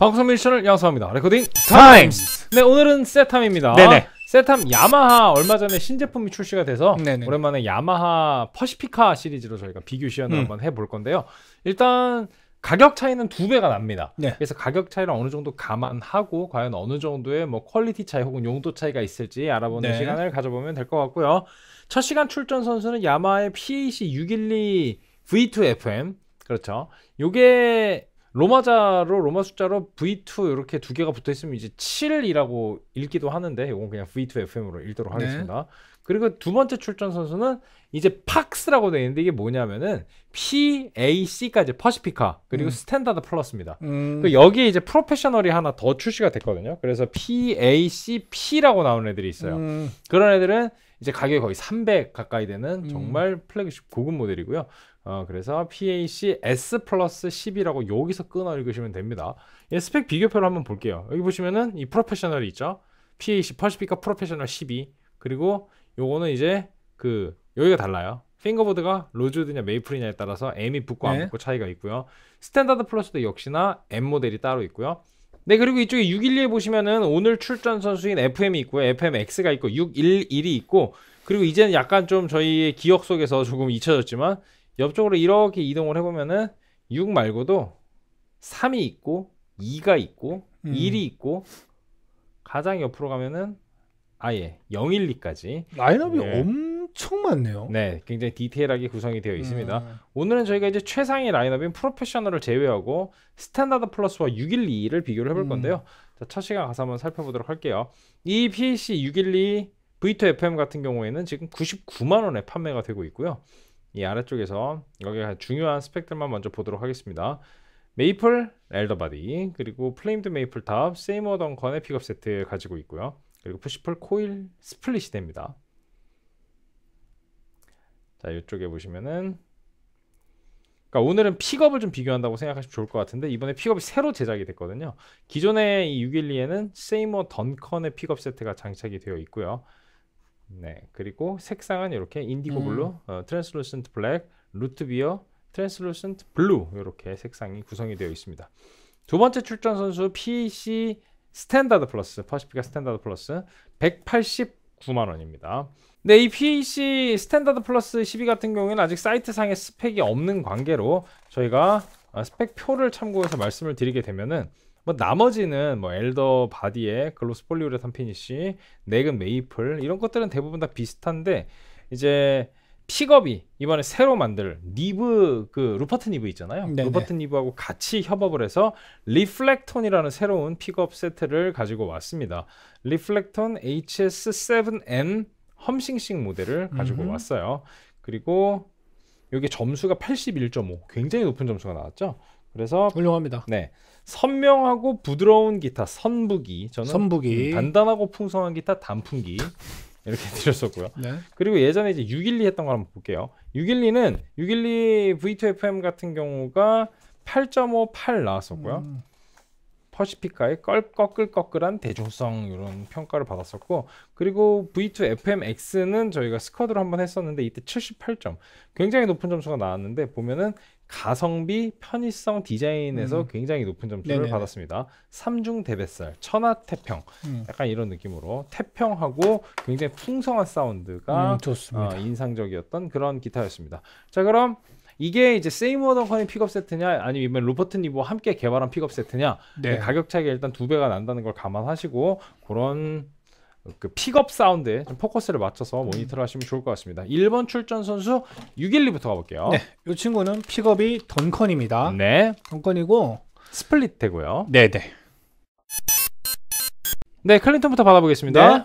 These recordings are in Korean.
방송 미션을 양성합니다. 레코딩 타임스! 네, 오늘은 셋탐입니다. 네네. 셋탐 야마하 얼마 전에 신제품이 출시가 돼서 네네. 오랜만에 야마하 퍼시피카 시리즈로 저희가 비교 시연을 한번 해볼 건데요. 일단 가격 차이는 2배가 납니다. 네. 그래서 가격 차이를 어느 정도 감안하고 과연 어느 정도의 뭐 퀄리티 차이 혹은 용도 차이가 있을지 알아보는 네. 시간을 가져보면 될 것 같고요. 첫 시간 출전 선수는 야마하의 PAC 612 V2 FM. 그렇죠. 요게 로마자로 로마 숫자로 V2 이렇게 두 개가 붙어 있으면 이제 7이라고 읽기도 하는데 이건 그냥 V2 FM으로 읽도록 네. 하겠습니다. 그리고 두 번째 출전 선수는 이제 팍스라고 되어 있는데 이게 뭐냐면은 PAC까지 퍼시피카 그리고 스탠다드 플러스입니다. 여기에 이제 프로페셔널이 하나 더 출시가 됐거든요. 그래서 PACP라고 나오는 애들이 있어요. 그런 애들은 이제 가격이 거의 300 가까이 되는 정말 플래그십 고급 모델이고요. 그래서 PAC S 플러스 10이라고 여기서 끊어 읽으시면 됩니다. 예, 스펙 비교표를 한번 볼게요. 여기 보시면은 이 프로페셔널이 있죠. PAC 퍼시피카 프로페셔널 12 그리고 요거는 이제 그 여기가 달라요. 핑거보드가 로즈우드냐 메이플이냐에 따라서 M이 붙고 안 붙고 네. 차이가 있고요. 스탠다드 플러스도 역시나 M 모델이 따로 있고요. 네, 그리고 이쪽에 612에 보시면은 오늘 출전 선수인 FM이 있고요. FMX가 있고 611이 있고 그리고 이제는 약간 좀 저희의 기억 속에서 조금 잊혀졌지만 옆쪽으로 이렇게 이동을 해보면은 6 말고도 3이 있고 2가 있고 1이 있고 가장 옆으로 가면은 아예 012까지 라인업이 네. 엄청 많네요. 네, 굉장히 디테일하게 구성이 되어 있습니다. 오늘은 저희가 이제 최상위 라인업인 프로페셔널을 제외하고 스탠다드 플러스와 612를 비교를 해볼 건데요. 자, 첫 시간 가서 한번 살펴보도록 할게요. 이 PAC 612 V2 FM 같은 경우에는 지금 99만원에 판매가 되고 있고요. 이 아래쪽에서 여기가 중요한 스펙들만 먼저 보도록 하겠습니다. 메이플 엘더바디 그리고 플레임드 메이플 탑 세이머 던컨의 픽업 세트 가지고 있고요. 그리고 푸시풀 코일 스플릿이 됩니다. 자, 이쪽에 보시면은 그러니까 오늘은 픽업을 좀 비교한다고 생각하시면 좋을 것 같은데 이번에 픽업이 새로 제작이 됐거든요. 기존의 이 612에는 세이머 던컨의 픽업 세트가 장착이 되어 있고요. 네, 그리고 색상은 이렇게 인디고 블루, 트랜슬루센트 블랙, 루트 비어, 트랜슬루센트 블루 이렇게 색상이 구성이 되어 있습니다. 두 번째 출전 선수 PAC 스탠다드 플러스, 퍼시피카 스탠다드 플러스 189만원입니다. 네, 이 PAC 스탠다드 플러스 12 같은 경우에는 아직 사이트상에 스펙이 없는 관계로 저희가 스펙표를 참고해서 말씀을 드리게 되면은 뭐 나머지는 뭐 엘더 바디에 글로스 폴리우레탄 피니쉬, 넥은 메이플 이런 것들은 대부분 다 비슷한데 이제 픽업이 이번에 새로 만들 니브 그 루퍼트 니브 있잖아요. 네네. 루퍼트 니브하고 같이 협업을 해서 리플렉톤이라는 새로운 픽업 세트를 가지고 왔습니다. 리플렉톤 HS7M 험싱싱 모델을 가지고 왔어요. 그리고 여기 점수가 81.5 굉장히 높은 점수가 나왔죠. 그래서 훌륭합니다. 네, 선명하고 부드러운 기타 선부기 저는 선부기 단단하고 풍성한 기타 단풍기 이렇게 드렸었고요. 네. 그리고 예전에 이제 612 했던 걸 한번 볼게요. 612는 612 V2FM 같은 경우가 8.58 나왔었고요. 퍼시피카의 꺼끌꺼끌한 대중성 이런 평가를 받았었고 그리고 V2 FMX는 저희가 스쿼드로 한번 했었는데 이때 78점 굉장히 높은 점수가 나왔는데 보면은 가성비, 편의성, 디자인에서 굉장히 높은 점수를 네네. 받았습니다. 3중 대뱃살, 천하 태평 약간 이런 느낌으로 태평하고 굉장히 풍성한 사운드가 좋습니다. 인상적이었던 그런 기타였습니다. 자, 그럼 이게 이제 세이모어 던컨의 픽업 세트냐 아니면 루퍼트 니브와 함께 개발한 픽업 세트냐 네. 가격 차이가 일단 2배가 난다는 걸 감안하시고 그런 그 픽업 사운드에 좀 포커스를 맞춰서 모니터를 하시면 좋을 것 같습니다. 1번 출전 선수 612부터 가볼게요. 네, 이 친구는 픽업이 던컨입니다. 네, 던컨이고 스플릿 되고요. 네네. 네, 클린턴부터 받아보겠습니다. 네.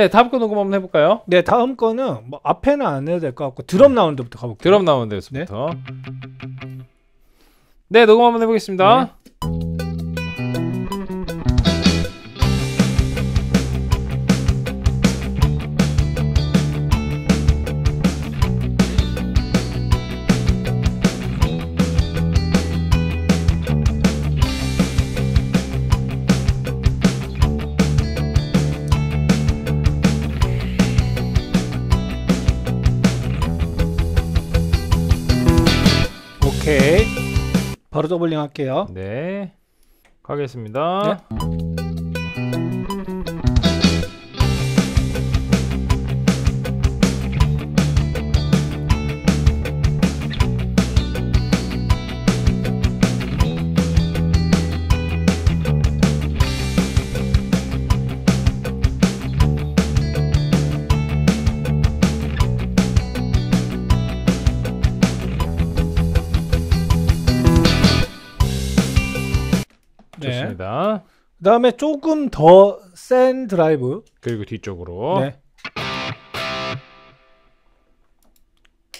네, 다음 거 녹음 한번 해볼까요? 네, 다음 거는 뭐 앞에는 안 해도 될 것 같고 드럼 라운드부터 가볼게요. 드럼 라운드에서부터. 네, 녹음 한번 해보겠습니다. 네. 오케이. 바로 더블링 할게요. 네, 가겠습니다. 네. 좋습니다. 그 다음에 조금 더 센 드라이브, 그리고 뒤쪽으로. 네.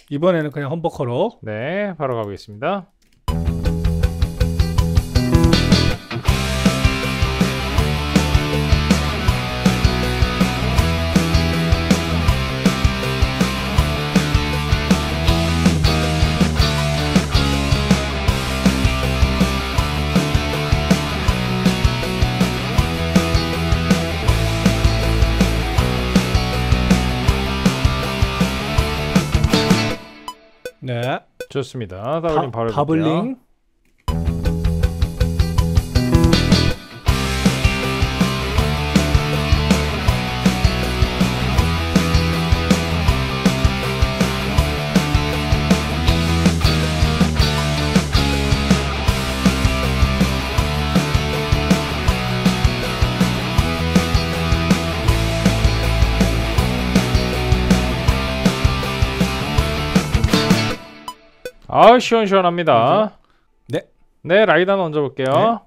이번에는 그냥 험버커로. 네, 바로 가보겠습니다. 네, 좋습니다. 더블링 바로 더블링. 아, 시원시원합니다. 네. 네, 라이드 하나 얹어 볼게요. 네.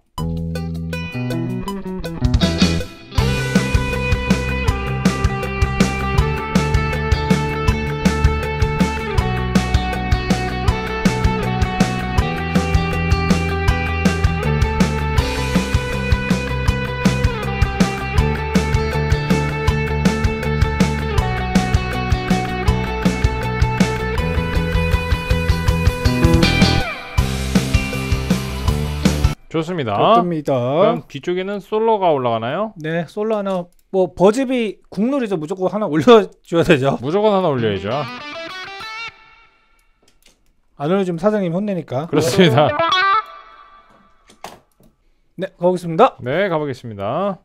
좋습니다. 좋습니다. 그럼 뒤쪽에는 솔로가 올라가나요? 네, 솔로 하나. 뭐 버즈비 국룰이죠. 무조건 하나 올려줘야 되죠. 무조건 하나 올려야죠. 안 올려주면 사장님 혼내니까. 그렇습니다. 네, 가보겠습니다. 네, 가보겠습니다.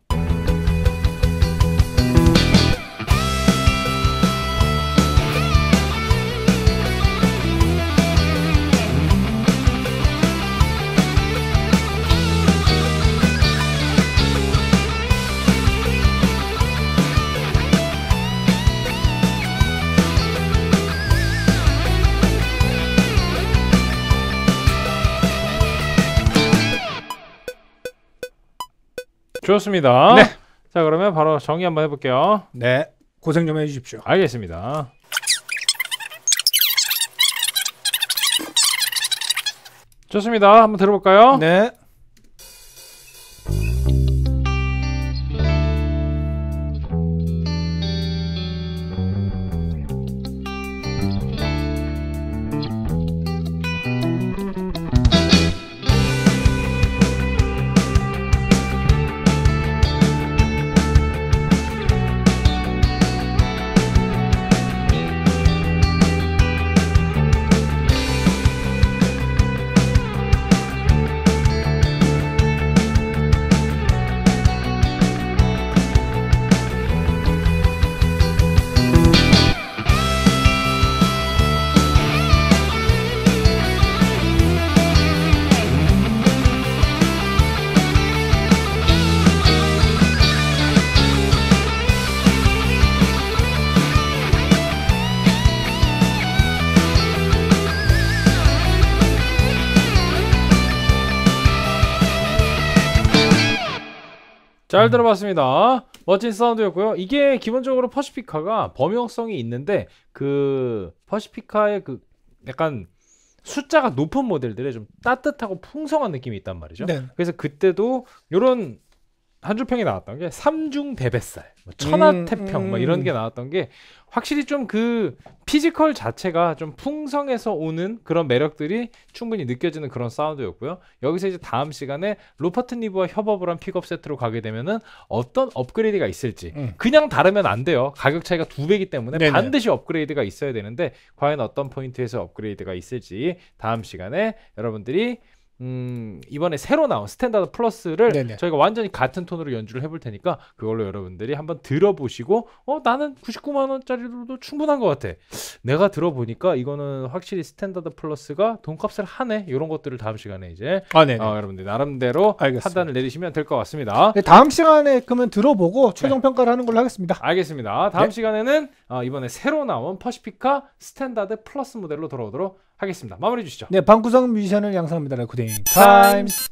좋습니다. 네. 자, 그러면 바로 정리 한번 해볼게요. 네, 고생 좀 해주십시오. 알겠습니다. 좋습니다. 한번 들어볼까요? 네. 잘 들어봤습니다. 멋진 사운드였고요. 이게 기본적으로 퍼시피카가 범용성이 있는데 그 퍼시피카의 그 약간 숫자가 높은 모델들의 좀 따뜻하고 풍성한 느낌이 있단 말이죠. 네. 그래서 그때도 요런 한 줄평이 나왔던 게 삼중 대뱃살, 뭐 천하태평 뭐 이런 게 나왔던 게 확실히 좀 그 피지컬 자체가 좀 풍성해서 오는 그런 매력들이 충분히 느껴지는 그런 사운드였고요. 여기서 이제 다음 시간에 로퍼트 니브와 협업을 한 픽업 세트로 가게 되면은 어떤 업그레이드가 있을지 그냥 다르면 안 돼요. 가격 차이가 2배이기 때문에 네네. 반드시 업그레이드가 있어야 되는데 과연 어떤 포인트에서 업그레이드가 있을지 다음 시간에 여러분들이 이번에 새로 나온 스탠다드 플러스를 네네. 저희가 완전히 같은 톤으로 연주를 해볼 테니까 그걸로 여러분들이 한번 들어보시고 나는 99만원짜리로도 충분한 것 같아, 내가 들어보니까 이거는 확실히 스탠다드 플러스가 돈값을 하네, 이런 것들을 다음 시간에 이제 여러분들 나름대로 알겠습니다. 판단을 내리시면 될 것 같습니다. 네, 다음 시간에 그러면 들어보고 최종평가를 하는 걸로 하겠습니다. 알겠습니다. 다음 시간에는 이번에 새로 나온 퍼시피카 스탠다드 플러스 모델로 돌아오도록 하겠습니다. 마무리해 주시죠. 네, 방구석 뮤지션을 양성합니다. 구데인 타임스.